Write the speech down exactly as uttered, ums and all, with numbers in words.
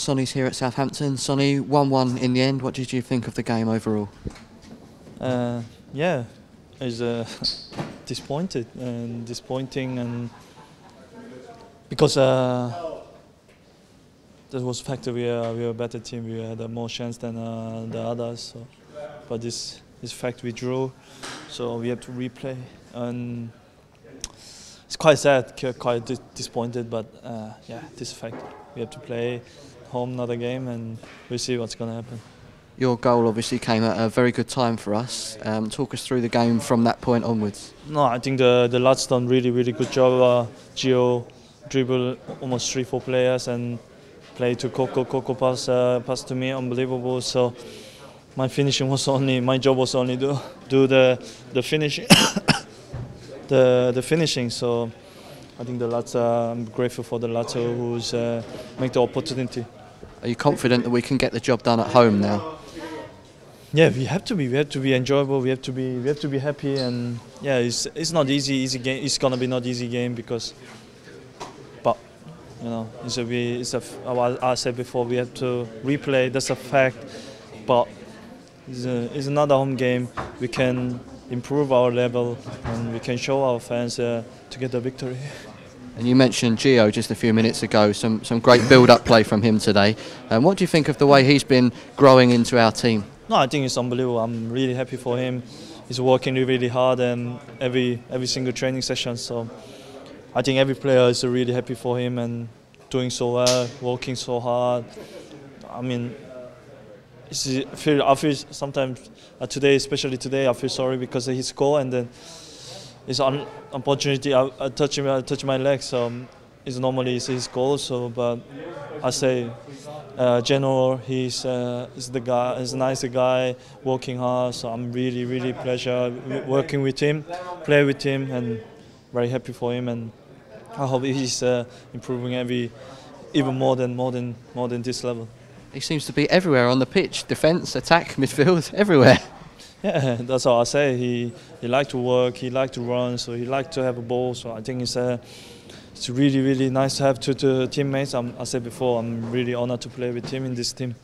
Sonny's here at Southampton. Sonny, one one in the end. What did you think of the game overall? Uh, yeah, it was uh, disappointed and disappointing, and because uh, that was a factor. We are we are a better team. We had more chance than uh, the others. So. But this this fact we drew, so we have to replay, and it's quite sad, quite disappointed. But uh, yeah, this fact we have to play. Home another game, and we'll see what's going to happen. Your goal obviously came at a very good time for us. Um, talk us through the game from that point onwards. No, I think the the lads done really really good job. Uh, Gio dribble almost three four players and play to Coco. Coco pass uh, pass to me, unbelievable. So my finishing was only my job was only do do the the finishing the the finishing. So I think the lads. Uh, I'm grateful for the lads who's uh, make the opportunity. Are you confident that we can get the job done at home now? Yeah, we have to be. We have to be enjoyable. We have to be. We have to be happy. And yeah, it's it's not easy. Easy game. It's gonna be not easy game because. But you know, it's a. It's a. I said before, we have to replay. That's a fact. But it's, a, it's another home game. We can improve our level, and we can show our fans uh, to get a victory. And you mentioned Gio just a few minutes ago, some, some great build-up play from him today. Um, what do you think of the way he's been growing into our team? No, I think it's unbelievable. I'm really happy for him. He's working really hard and every every single training session. So I think every player is really happy for him and doing so well, working so hard. I mean, it's, I, feel, I feel sometimes, uh, today, especially today, I feel sorry because he scored and then it's an opportunity. I, I touch him. I touch my leg. So um, it's normally it's his goal. So, but I say, uh, General, he's uh, is the guy. He's a nice guy, working hard. So I'm really, really pleasure working with him, play with him, and very happy for him. And I hope he's uh, improving every, even more than more than more than this level. He seems to be everywhere on the pitch: defence, attack, midfield, everywhere. Yeah, that's how I say. He he liked to work, he liked to run, so he liked to have a ball. So I think it's uh, it's really really nice to have two, two teammates. I'm, I said before, I'm really honoured to play with him in this team.